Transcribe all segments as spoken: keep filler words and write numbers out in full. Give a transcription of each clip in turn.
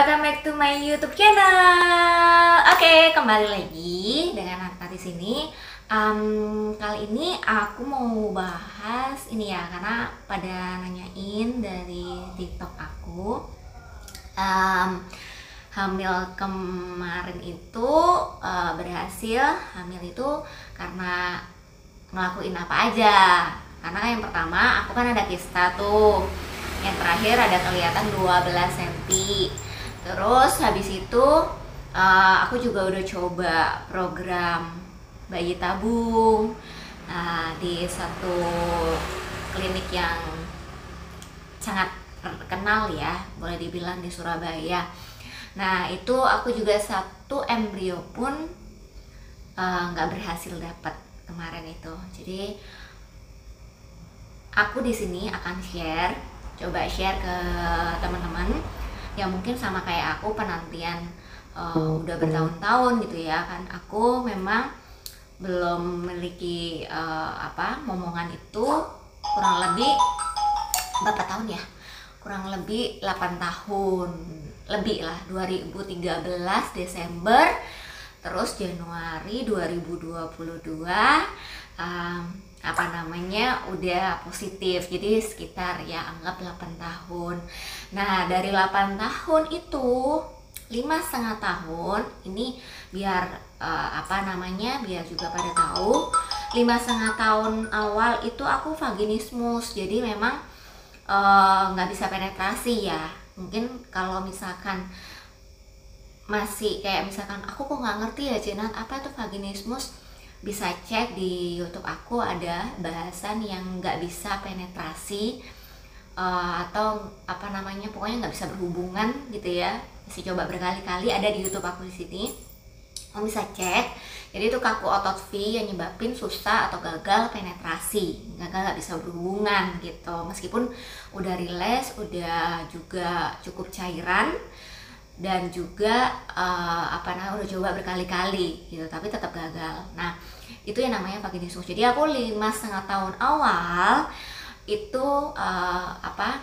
Welcome back to my YouTube channel. Oke, okay, kembali lagi dengan Nata di sini. Um, kali ini aku mau bahas ini ya, karena pada nanyain dari TikTok aku, um, hamil kemarin itu uh, berhasil hamil itu karena ngelakuin apa aja. Karena yang pertama aku kan ada kista tuh, yang terakhir ada kelihatan dua belas sentimeter. Terus habis itu uh, aku juga udah coba program bayi tabung uh, di satu klinik yang sangat terkenal ya, boleh dibilang di Surabaya. Nah itu aku juga satu embrio pun nggak uh, berhasil dapat kemarin itu. Jadi aku di sini akan share, coba share ke teman-teman yang mungkin sama kayak aku penantian uh, udah bertahun-tahun gitu ya kan. Aku memang belum memiliki uh, apa momongan itu kurang lebih berapa tahun ya, kurang lebih delapan tahun lebih lah. Dua ribu tiga belas Desember, terus Januari dua ribu dua puluh dua um, apa namanya udah positif, jadi sekitar ya anggap delapan tahun. Nah dari delapan tahun itu lima setengah tahun ini biar uh, apa namanya biar juga pada tahu, lima setengah tahun awal itu aku vaginismus, jadi memang nggak uh, bisa penetrasi ya. Mungkin kalau misalkan masih kayak misalkan aku kok nggak ngerti ya Jenat apa itu vaginismus, bisa cek di YouTube aku, ada bahasan yang nggak bisa penetrasi uh, atau apa namanya pokoknya nggak bisa berhubungan gitu ya. Saya coba berkali-kali, ada di YouTube aku di sini, kamu bisa cek. Jadi itu kaku otot V yang nyebabin susah atau gagal penetrasi, gagal nggak bisa berhubungan gitu. Meskipun udah rilis, udah juga cukup cairan dan juga uh, apa namanya udah coba berkali-kali gitu, tapi tetap gagal. Nah itu yang namanya vaginismus. Jadi aku lima setengah tahun awal itu uh, apa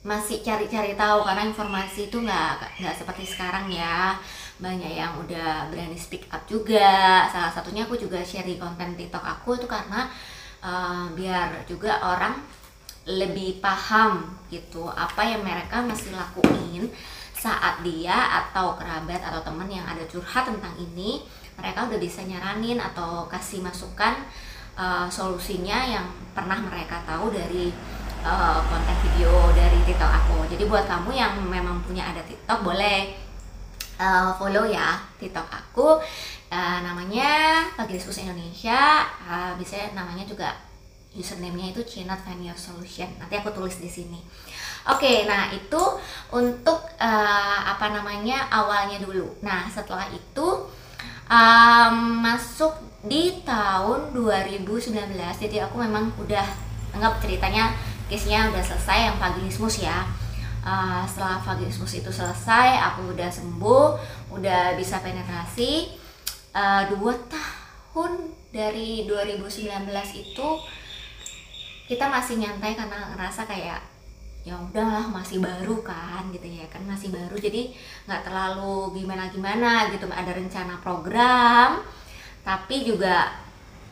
masih cari-cari tahu, karena informasi itu nggak nggak seperti sekarang ya, banyak yang udah berani speak up juga. Salah satunya aku juga share di konten TikTok aku itu karena uh, biar juga orang lebih paham gitu apa yang mereka mesti lakuin saat dia atau kerabat atau teman yang ada curhat tentang ini, mereka udah bisa nyaranin atau kasih masukan uh, solusinya yang pernah mereka tahu dari uh, konten video dari TikTok aku. Jadi buat kamu yang memang punya ada TikTok, boleh uh, follow ya TikTok aku, uh, namanya Vaginismus Indonesia, uh, bisa namanya juga username-nya itu Jenat findyoursolution. Nanti aku tulis di sini. Oke, nah itu untuk uh, apa namanya awalnya dulu. Nah setelah itu um, masuk di tahun dua ribu sembilan belas. Jadi aku memang udah anggap ceritanya case-nya udah selesai yang vaginismus ya. Uh, setelah vaginismus itu selesai, aku udah sembuh, udah bisa penetrasi. Uh, dua tahun dari dua ribu sembilan belas itu kita masih nyantai karena ngerasa kayak ya udahlah masih baru kan gitu ya kan, masih baru jadi nggak terlalu gimana-gimana gitu. Ada rencana program tapi juga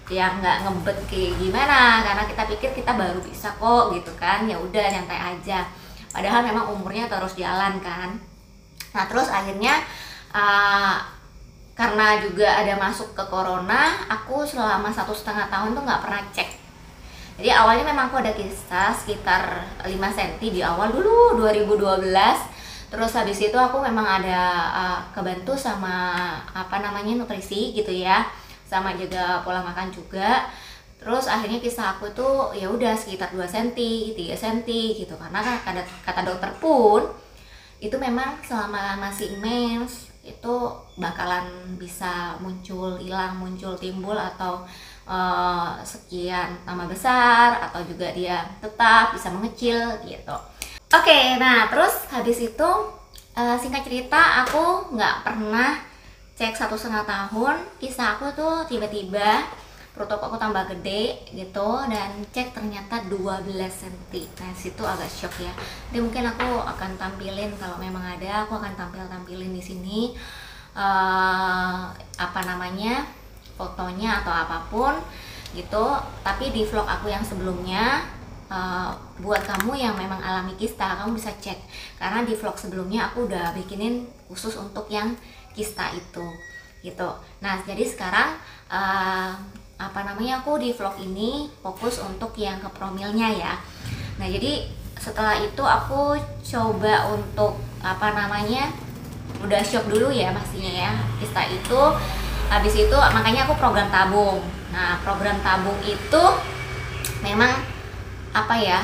ya nggak ngebet kayak gimana, karena kita pikir kita baru bisa kok gitu kan, ya udah nyantai aja, padahal memang umurnya terus jalan kan. Nah terus akhirnya uh, karena juga ada masuk ke corona, aku selama satu setengah tahun tuh nggak pernah cek. Jadi awalnya memang aku ada kista sekitar lima sentimeter di awal dulu dua ribu dua belas. Terus habis itu aku memang ada uh, kebantu sama apa namanya nutrisi gitu ya, sama jaga pola makan juga. Terus akhirnya kista aku tuh ya udah sekitar dua sentimeter, tiga sentimeter gitu, karena kata, kata dokter pun itu memang selama masih mens itu bakalan bisa muncul, hilang, muncul, timbul atau Uh, sekian tambah besar atau juga dia tetap bisa mengecil gitu. Oke, okay, nah terus habis itu uh, singkat cerita aku nggak pernah cek satu setengah tahun. Kisah aku tuh tiba-tiba perut aku tambah gede gitu, dan cek ternyata dua belas sentimeter. Nah situ agak shock ya. Jadi mungkin aku akan tampilin, kalau memang ada aku akan tampil-tampilin di sini uh, apa namanya fotonya atau apapun gitu. Tapi di vlog aku yang sebelumnya, uh, buat kamu yang memang alami kista, kamu bisa cek, karena di vlog sebelumnya aku udah bikinin khusus untuk yang kista itu gitu. Nah jadi sekarang uh, apa namanya aku di vlog ini fokus untuk yang ke promilnya ya. Nah jadi setelah itu aku coba untuk apa namanya udah shock dulu ya pastinya ya kista itu. Habis itu makanya aku program tabung. Nah program tabung itu memang apa ya,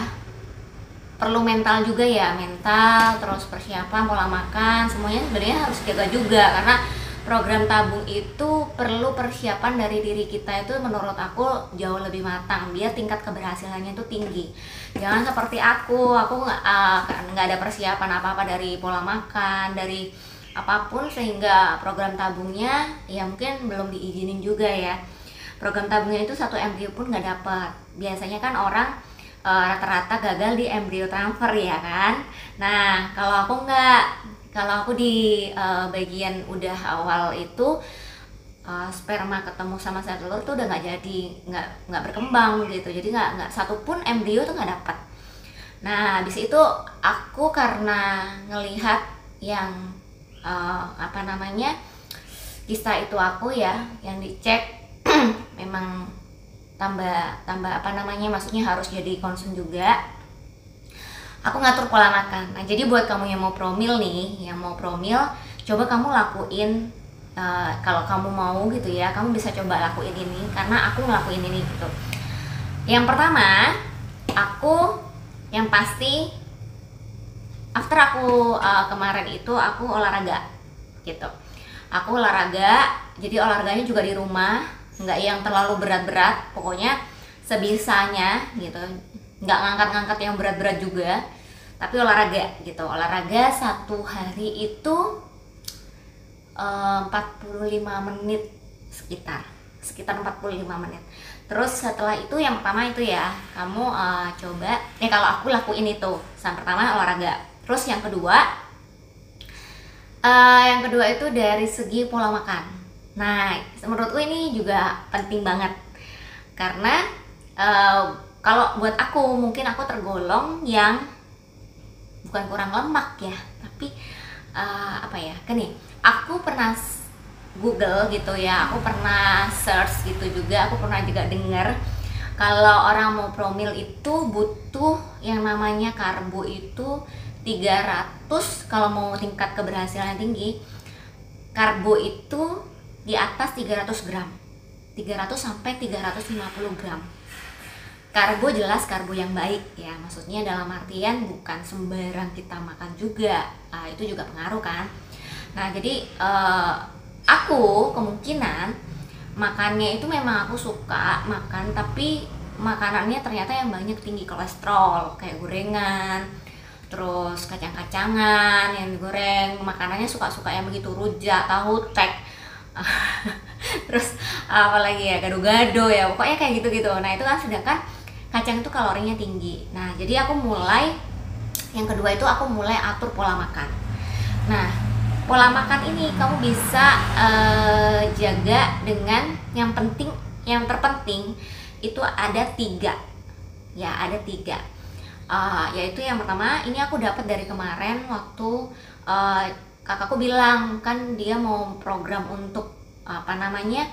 perlu mental juga ya, mental terus persiapan pola makan, semuanya sebenarnya harus jaga juga, karena program tabung itu perlu persiapan dari diri kita itu menurut aku jauh lebih matang biar tingkat keberhasilannya itu tinggi. Jangan seperti aku, aku nggak uh, nggak ada persiapan apa-apa dari pola makan, dari apapun, sehingga program tabungnya ya mungkin belum diizinin juga ya. Program tabungnya itu satu embrio pun nggak dapat. Biasanya kan orang rata-rata uh, gagal di embrio transfer ya kan. Nah kalau aku nggak, kalau aku di uh, bagian udah awal itu uh, sperma ketemu sama sel telur tuh udah nggak jadi, nggak nggak berkembang gitu. Jadi nggak nggak satupun embrio tuh nggak dapat. Nah habis itu aku karena ngelihat yang uh, apa namanya kista itu aku ya, yang dicek memang tambah tambah apa namanya maksudnya harus jadi concern juga. Aku ngatur pola makan. Nah jadi buat kamu yang mau promil nih, yang mau promil, coba kamu lakuin, uh, kalau kamu mau gitu ya, kamu bisa coba lakuin ini, karena aku ngelakuin ini gitu. Yang pertama, aku yang pasti after aku uh, kemarin itu aku olahraga gitu. Aku olahraga, jadi olahraganya juga di rumah, nggak yang terlalu berat-berat, pokoknya sebisanya gitu. Nggak ngangkat-ngangkat yang berat-berat juga, tapi olahraga gitu. Olahraga satu hari itu uh, empat puluh lima menit sekitar sekitar empat puluh lima menit. Terus setelah itu yang pertama itu ya kamu uh, coba nih, kalau aku lakuin itu, yang pertama olahraga. Terus yang kedua uh, yang kedua itu dari segi pola makan. Nah menurutku ini juga penting banget, karena uh, kalau buat aku, mungkin aku tergolong yang bukan kurang lemak ya, tapi uh, apa ya, kan nih, aku pernah Google gitu ya, aku pernah search gitu juga, aku pernah juga dengar kalau orang mau promil itu butuh yang namanya karbo itu tiga ratus, kalau mau tingkat keberhasilan tinggi, karbo itu di atas tiga ratus gram, tiga ratus sampai tiga ratus lima puluh gram. Karbo jelas karbo yang baik ya, maksudnya dalam artian bukan sembarang kita makan juga, nah, itu juga pengaruh kan. Nah jadi eh, aku kemungkinan makannya itu memang aku suka makan, tapi makanannya ternyata yang banyak tinggi kolesterol, kayak gorengan, terus kacang-kacangan yang digoreng, makanannya suka-suka yang begitu, rujak, tahu tek, terus apalagi ya, gado-gado ya, pokoknya kayak gitu-gitu. Nah itu kan sedangkan kacang itu kalorinya tinggi. Nah jadi aku mulai yang kedua itu aku mulai atur pola makan. Nah pola makan ini kamu bisa eh, jaga dengan yang penting, yang terpenting itu ada tiga ya, ada tiga uh, yaitu yang pertama ini aku dapat dari kemarin waktu uh, kakakku bilang kan dia mau program untuk apa namanya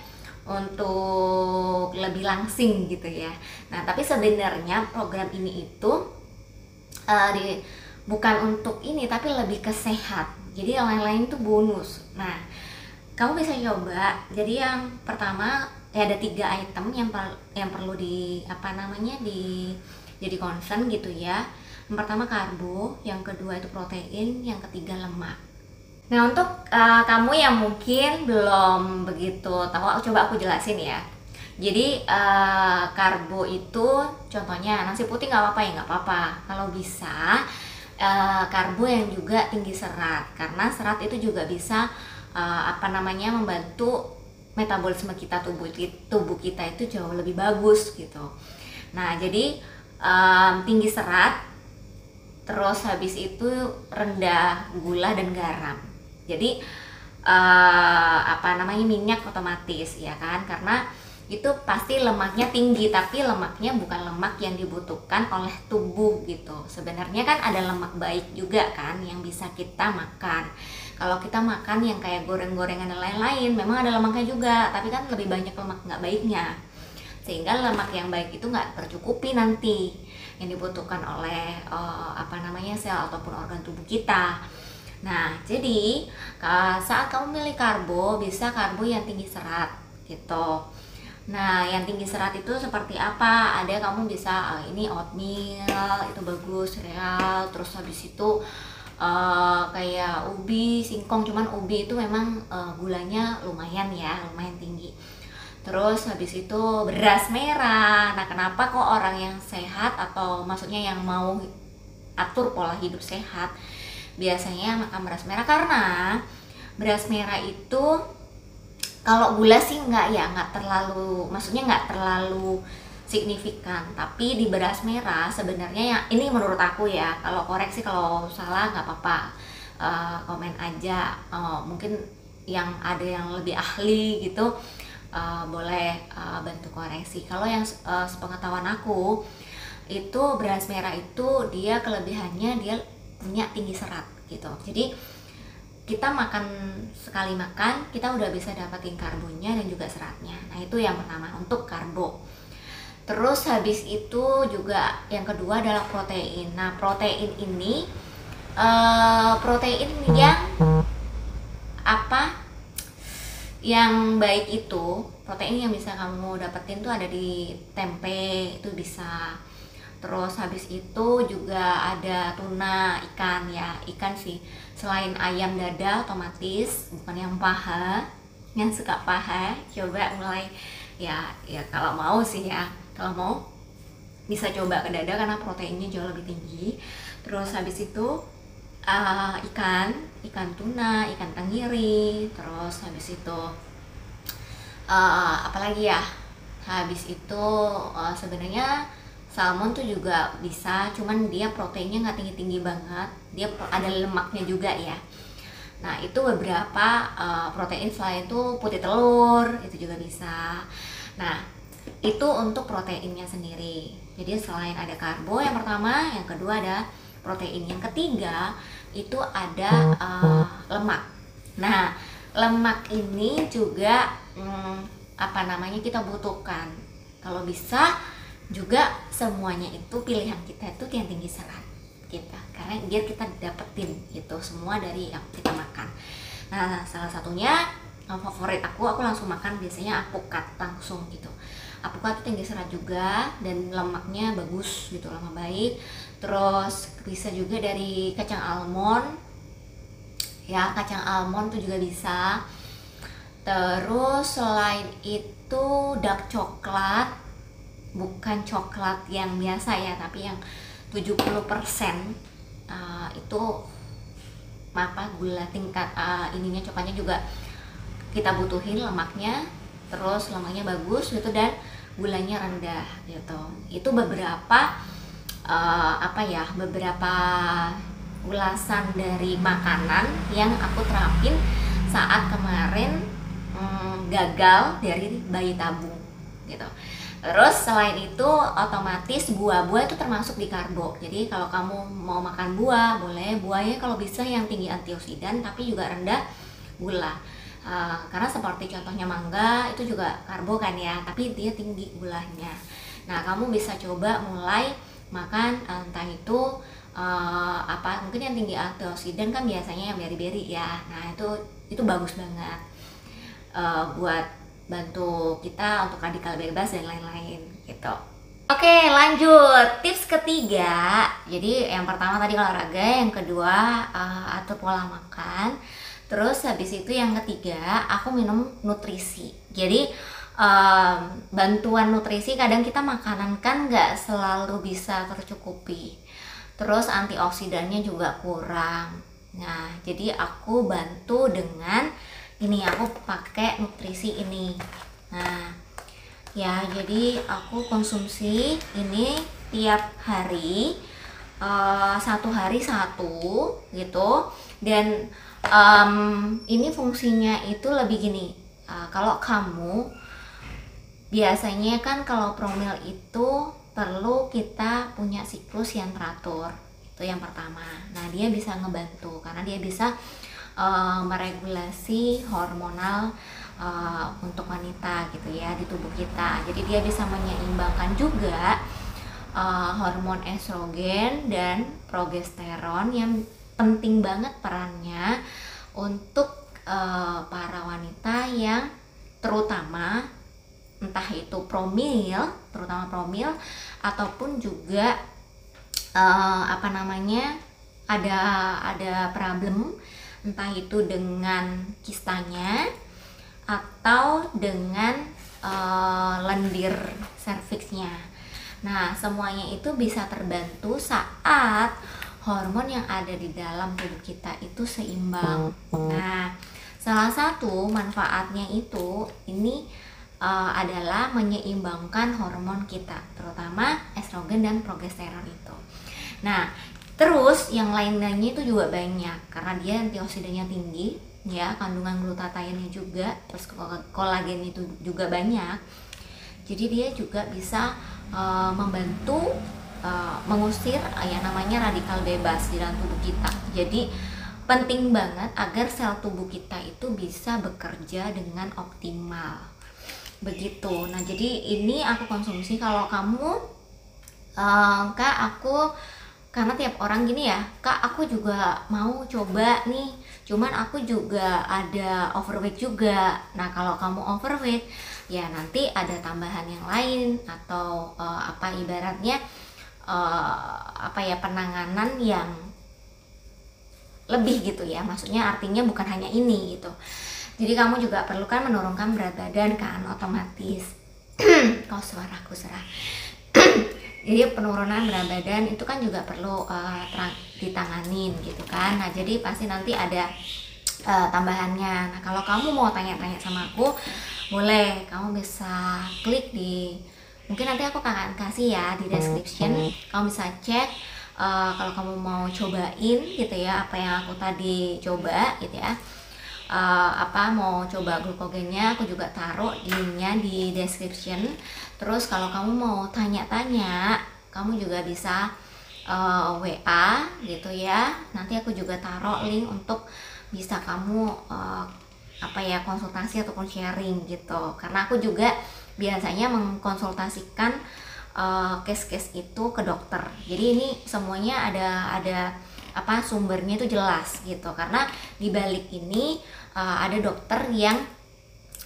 untuk lebih langsing gitu ya. Nah tapi sebenarnya program ini itu uh, di, bukan untuk ini, tapi lebih ke sehat, jadi yang lain-lain itu bonus. Nah kamu bisa coba. Jadi yang pertama ya ada tiga item yang per, yang perlu di apa namanya di jadi concern gitu ya. Yang pertama karbo, yang kedua itu protein, yang ketiga lemak. Nah untuk uh, kamu yang mungkin belum begitu tahu, coba aku jelasin ya. Jadi uh, karbo itu contohnya nasi putih nggak apa-apa ya, nggak apa-apa. Kalau bisa uh, karbo yang juga tinggi serat, karena serat itu juga bisa uh, apa namanya membantu metabolisme kita, tubuh tubuh kita itu jauh lebih bagus gitu. Nah jadi um, tinggi serat, terus habis itu rendah gula dan garam. Jadi uh, apa namanya minyak otomatis ya kan, karena itu pasti lemaknya tinggi, tapi lemaknya bukan lemak yang dibutuhkan oleh tubuh gitu. Sebenarnya kan ada lemak baik juga kan yang bisa kita makan. Kalau kita makan yang kayak goreng-gorengan dan lain-lain, memang ada lemaknya juga, tapi kan lebih banyak lemak nggak baiknya. Sehingga lemak yang baik itu nggak tercukupi nanti yang dibutuhkan oleh uh, apa namanya sel ataupun organ tubuh kita. Nah jadi saat kamu milih karbo, bisa karbo yang tinggi serat gitu. Nah, yang tinggi serat itu seperti apa? Ada kamu bisa uh, ini oatmeal, itu bagus, real. Terus habis itu uh, kayak ubi, singkong, cuman ubi itu memang uh, gulanya lumayan ya, lumayan tinggi. Terus habis itu beras merah. Nah, kenapa kok orang yang sehat atau maksudnya yang mau atur pola hidup sehat biasanya makan beras merah? Karena beras merah itu kalau gula sih nggak ya, nggak terlalu, maksudnya nggak terlalu signifikan. Tapi di beras merah sebenarnya yang ini menurut aku ya, kalau koreksi kalau salah nggak apa-apa, uh, komen aja. Uh, mungkin yang ada yang lebih ahli gitu uh, boleh uh, bantu koreksi. Kalau yang uh, sepengetahuan aku itu beras merah itu dia kelebihannya dia punya tinggi serat gitu. Jadi kita makan sekali makan, kita udah bisa dapetin karbonya dan juga seratnya. Nah itu yang pertama untuk karbo. Terus habis itu juga yang kedua adalah protein. Nah protein ini uh, protein yang apa? Yang baik itu protein yang bisa kamu dapetin tuh ada di tempe itu bisa. Terus habis itu juga ada tuna, ikan ya, ikan sih. Selain ayam dada otomatis, bukan yang paha, yang suka paha, coba mulai ya, ya kalau mau sih ya, kalau mau bisa coba ke dada karena proteinnya jauh lebih tinggi. Terus habis itu uh, ikan, ikan tuna, ikan tenggiri. Terus habis itu uh, apalagi ya, habis itu uh, sebenarnya salmon tuh juga bisa, cuman dia proteinnya nggak tinggi-tinggi banget, dia ada lemaknya juga ya. Nah itu beberapa uh, protein. Selain itu putih telur itu juga bisa. Nah itu untuk proteinnya sendiri. Jadi selain ada karbo yang pertama, yang kedua ada protein, yang ketiga itu ada uh, lemak. Nah lemak ini juga hmm, apa namanya kita butuhkan. Kalau bisa juga semuanya itu pilihan kita itu yang tinggi serat kita, karena biar kita dapetin itu semua dari yang kita makan. Nah salah satunya favorit aku, aku langsung makan biasanya apukat langsung gitu. Apukat tinggi serat juga dan lemaknya bagus gitu, lemak baik. Terus bisa juga dari kacang almond ya, kacang almond tuh juga bisa. Terus selain itu dark coklat, bukan coklat yang biasa ya, tapi yang tujuh puluh persen uh, itu apa gula tingkat uh, ininya coklatnya juga kita butuhin lemaknya. Terus lemaknya bagus gitu dan gulanya rendah gitu. Itu beberapa uh, apa ya, beberapa ulasan dari makanan yang aku terapin saat kemarin um, gagal dari bayi tabung gitu. Terus selain itu otomatis buah-buah itu termasuk di karbo. Jadi kalau kamu mau makan buah, boleh buahnya kalau bisa yang tinggi antioksidan tapi juga rendah gula. Uh, karena seperti contohnya mangga itu juga karbo kan ya, tapi dia tinggi gulanya. Nah kamu bisa coba mulai makan entah itu uh, apa mungkin yang tinggi antioksidan kan biasanya yang beri-beri ya. Nah itu itu bagus banget uh, buat bantu kita untuk radikal bebas dan lain-lain gitu. Oke lanjut tips ketiga. Jadi yang pertama tadi olahraga, yang kedua uh, atur pola makan. Terus habis itu yang ketiga aku minum nutrisi. Jadi um, bantuan nutrisi, kadang kita makanan kan nggak selalu bisa tercukupi. Terus antioksidannya juga kurang. Nah jadi aku bantu dengan ini aku pakai nutrisi ini. Nah ya, jadi aku konsumsi ini tiap hari, uh, satu hari satu gitu. Dan um, ini fungsinya itu lebih gini, uh, kalau kamu biasanya kan kalau promil itu perlu kita punya siklus yang teratur, itu yang pertama. Nah dia bisa ngebantu karena dia bisa uh, meregulasi hormonal Uh, untuk wanita gitu ya di tubuh kita. Jadi dia bisa menyeimbangkan juga uh, hormon estrogen dan progesteron yang penting banget perannya untuk uh, para wanita yang terutama entah itu promil, terutama promil ataupun juga uh, apa namanya ada ada problem entah itu dengan kistanya atau dengan e, lendir serviksnya. Nah semuanya itu bisa terbantu saat hormon yang ada di dalam tubuh kita itu seimbang. Nah salah satu manfaatnya itu ini e, adalah menyeimbangkan hormon kita, terutama estrogen dan progesteron itu. Nah terus yang lain-lainnya itu juga banyak karena dia antioksidannya tinggi ya, kandungan glutatainnya juga, terus kolagen itu juga banyak. Jadi dia juga bisa e, membantu e, mengusir yang namanya radikal bebas di dalam tubuh kita. Jadi penting banget agar sel tubuh kita itu bisa bekerja dengan optimal, begitu. Nah jadi ini aku konsumsi. Kalau kamu e, Kak, aku karena tiap orang gini ya, Kak aku juga mau coba nih, cuman aku juga ada overweight juga. Nah kalau kamu overweight ya nanti ada tambahan yang lain atau uh, apa ibaratnya uh, apa ya penanganan yang lebih gitu ya, maksudnya artinya bukan hanya ini gitu. Jadi kamu juga perlukan menurunkan berat badan kan otomatis. Kau suaraku serah. Jadi penurunan berat badan itu kan juga perlu uh, ditanganin gitu kan. Nah jadi pasti nanti ada uh, tambahannya. Nah kalau kamu mau tanya-tanya sama aku, boleh, kamu bisa klik di, mungkin nanti aku akan kasih ya di description. Kamu bisa cek uh, kalau kamu mau cobain gitu ya apa yang aku tadi coba gitu ya. Uh, apa mau coba glukogennya aku juga taruh linknya di description. Terus kalau kamu mau tanya-tanya, kamu juga bisa uh, W A gitu ya. Nanti aku juga taruh link untuk bisa kamu uh, apa ya konsultasi ataupun sharing gitu. Karena aku juga biasanya mengkonsultasikan uh, case-case itu ke dokter. Jadi ini semuanya ada ada apa sumbernya itu jelas gitu, karena di balik ini uh, ada dokter yang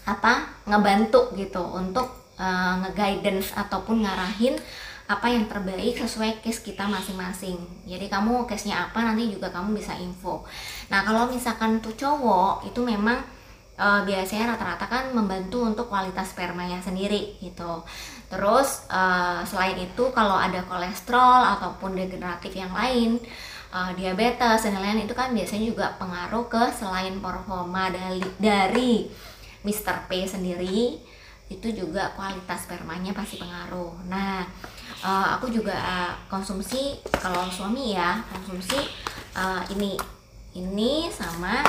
apa ngebantu gitu untuk uh, nge-guidance ataupun ngarahin apa yang terbaik sesuai case kita masing-masing. Jadi kamu case-nya apa nanti juga kamu bisa info. Nah kalau misalkan tuh cowok itu memang uh, biasanya rata-rata kan membantu untuk kualitas spermanya sendiri gitu. Terus uh, selain itu kalau ada kolesterol ataupun degeneratif yang lain, Uh, diabetes dan lain-lain itu kan biasanya juga pengaruh ke selain performa dari, dari mister P sendiri, itu juga kualitas spermanya pasti pengaruh. Nah uh, aku juga uh, konsumsi kalau suami ya konsumsi uh, ini ini sama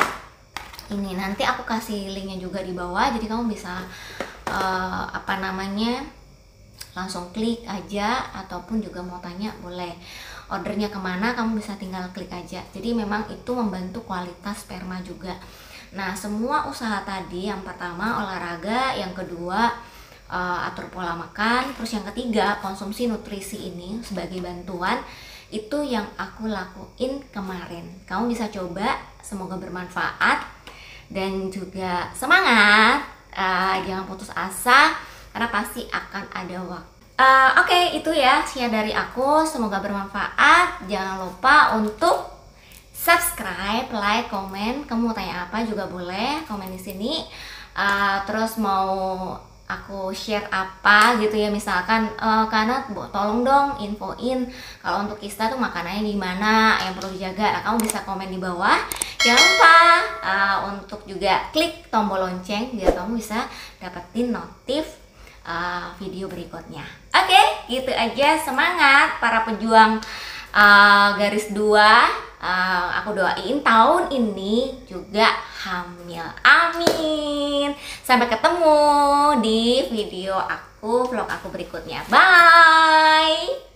ini. Nanti aku kasih linknya juga di bawah, jadi kamu bisa uh, apa namanya langsung klik aja ataupun juga mau tanya boleh. Ordernya kemana kamu bisa tinggal klik aja. Jadi memang itu membantu kualitas sperma juga. Nah semua usaha tadi, yang pertama olahraga, yang kedua uh, atur pola makan, terus yang ketiga konsumsi nutrisi ini sebagai bantuan, itu yang aku lakuin kemarin. Kamu bisa coba, semoga bermanfaat dan juga semangat, uh, jangan putus asa karena pasti akan ada waktu. Uh, Oke, okay, itu ya share dari aku. Semoga bermanfaat. Jangan lupa untuk subscribe, like, komen. Kamu mau tanya apa juga boleh, komen di sini. Uh, terus mau aku share apa gitu ya? Misalkan, uh, karena tolong dong infoin kalau untuk kista tuh makanannya di mana yang perlu dijaga. Nah, kamu bisa komen di bawah. Jangan lupa uh, untuk juga klik tombol lonceng biar kamu bisa dapetin notif uh, video berikutnya. Oke, okay, gitu aja. Semangat para pejuang uh, garis dua. Uh, aku doain tahun ini juga hamil. Amin. Sampai ketemu di video aku, vlog aku berikutnya. Bye.